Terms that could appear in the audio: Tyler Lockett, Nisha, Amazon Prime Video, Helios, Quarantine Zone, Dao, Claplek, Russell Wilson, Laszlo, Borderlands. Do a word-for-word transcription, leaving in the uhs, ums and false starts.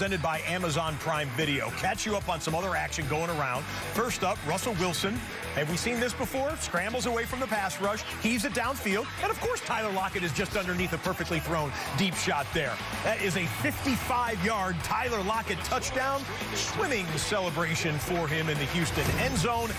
presented by Amazon Prime Video. Catch you up on some other action going around. First up, Russell Wilson. Have we seen this before? Scrambles away from the pass rush, heaves it downfield, and of course Tyler Lockett is just underneath a perfectly thrown deep shot there. That is a fifty-five yard Tyler Lockett touchdown. Swimming celebration for him in the Houston end zone.